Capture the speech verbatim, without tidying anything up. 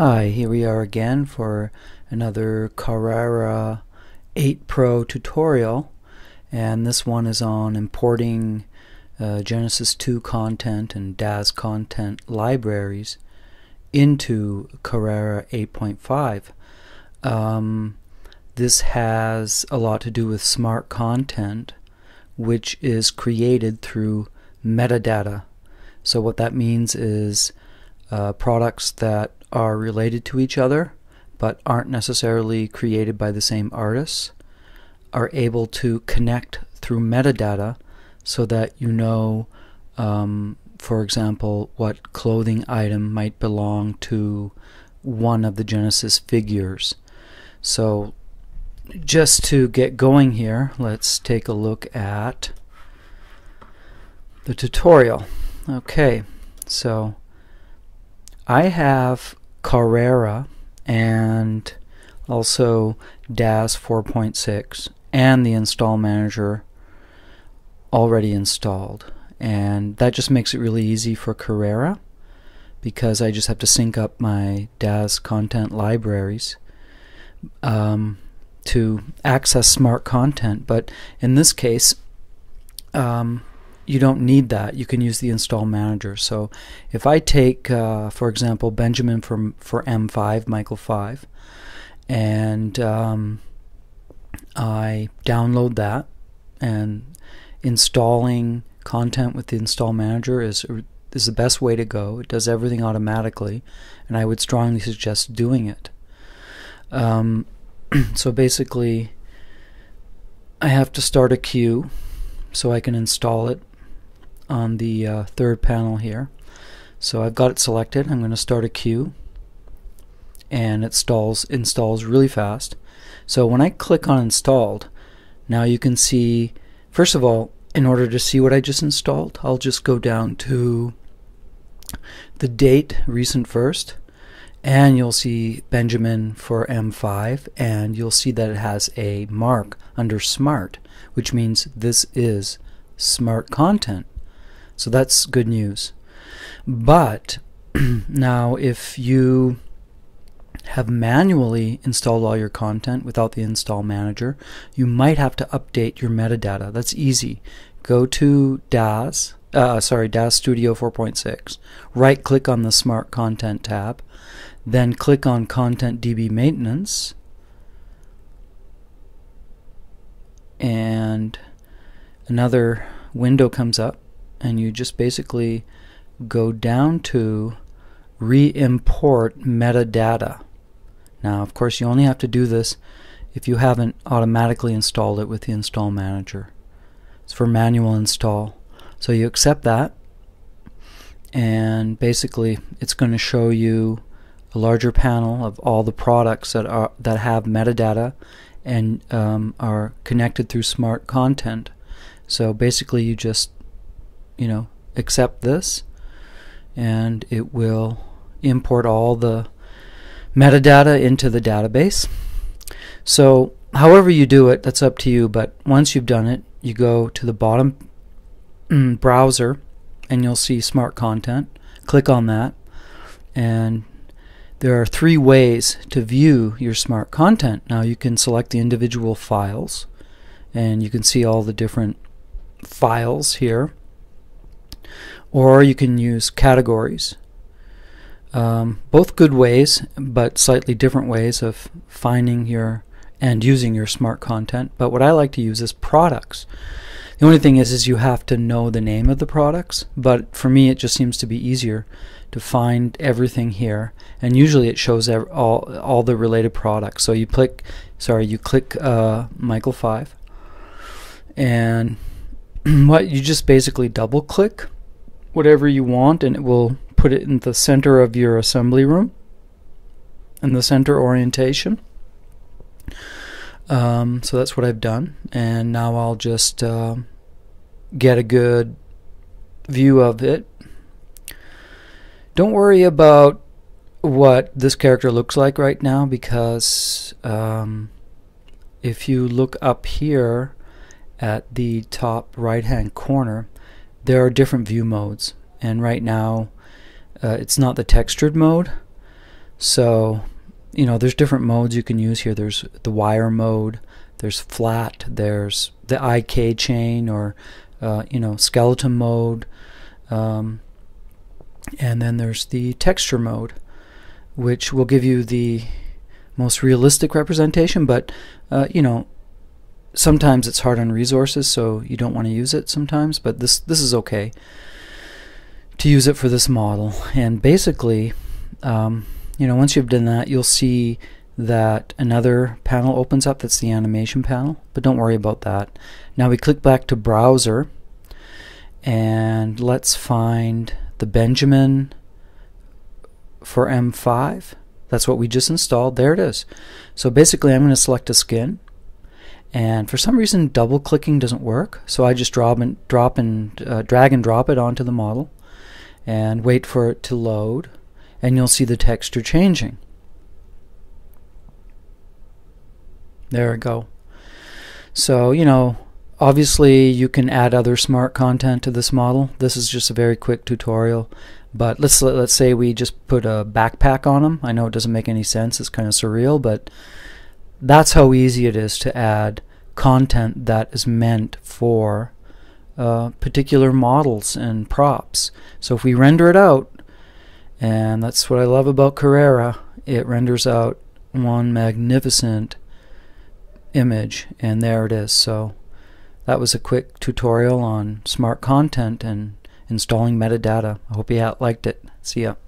Hi, here we are again for another Carrara eight Pro tutorial, and this one is on importing uh, Genesis two content and D A Z content libraries into Carrara eight point five. Um, this has a lot to do with smart content, which is created through metadata. So what that means is uh, products that are related to each other but aren't necessarily created by the same artists are able to connect through metadata, so that you know, um, for example, what clothing item might belong to one of the Genesis figures. So just to get going here, let's take a look at the tutorial. Okay, so I have Carrara and also D A Z four point six and the install manager already installed, and that just makes it really easy for Carrara because I just have to sync up my D A Z content libraries um, to access smart content. But in this case, um, you don't need that. You can use the install manager. So if I take, uh, for example, Benjamin from for M five, Michael five, and um, I download that, and installing content with the install manager is is the best way to go. It does everything automatically, and I would strongly suggest doing it. Um, so basically, I have to start a queue so I can install it on the uh, third panel here. So I've got it selected. I'm going to start a queue, and it installs installs really fast. So when I click on installed, now you can see, first of all, in order to see what I just installed, I'll just go down to the date, recent first, and you'll see Benjamin for M five, and you'll see that it has a mark under smart, which means this is smart content. So that's good news. But now if you have manually installed all your content without the install manager, you might have to update your metadata. That's easy. Go to D A Z, uh, sorry, D A Z Studio four point six, right click on the Smart Content tab, then click on Content D B Maintenance, and another window comes up, and you just basically go down to re-import metadata. Now, of course, you only have to do this if you haven't automatically installed it with the install manager. It's for manual install. So you accept that, and basically it's going to show you a larger panel of all the products that are that have metadata and um, are connected through smart content. So basically you just you know accept this, and it will import all the metadata into the database. So however you do it, that's up to you, but once you've done it, you go to the bottom browser and you'll see smart content. Click on that, and there are three ways to view your smart content. Now you can select the individual files, and you can see all the different files here, or you can use categories. Um, both good ways, but slightly different ways of finding your and using your smart content. But what I like to use is products. The only thing is, is you have to know the name of the products, but for me it just seems to be easier to find everything here, and usually it shows all, all the related products. So you click, sorry, you click uh, Michael five, and what you just basically double click whatever you want, and it will put it in the center of your assembly room, in the center orientation. Um, so that's what I've done, and now I'll just uh, get a good view of it. Don't worry about what this character looks like right now, because um, if you look up here at the top right hand corner, there are different view modes, and right now uh, it's not the textured mode, So, you know, there's different modes you can use here. There's the wire mode, there's flat, there's the I K chain, or uh, you know, skeleton mode, um, and then there's the texture mode, which will give you the most realistic representation, but uh, you know, sometimes it's hard on resources, so you don't want to use it sometimes, but this this is okay to use it for this model. And basically, um, you know, once you've done that, you'll see that another panel opens up. That's the animation panel, but don't worry about that. Now we click back to browser, and let's find the Benjamin for M five. That's what we just installed. There it is. So basically, I'm going to select a skin, and for some reason double clicking doesn't work, so I just drop and drop and uh, drag and drop it onto the model and wait for it to load, and you'll see the texture changing. There we go. So, you know, obviously you can add other smart content to this model. This is just a very quick tutorial, but let's let's say we just put a backpack on him. I know it doesn't make any sense, it's kind of surreal, but that's how easy it is to add content that is meant for uh, particular models and props. So if we render it out, and that's what I love about Carrara, it renders out one magnificent image, and there it is. So that was a quick tutorial on smart content and installing metadata. I hope you liked it. See ya.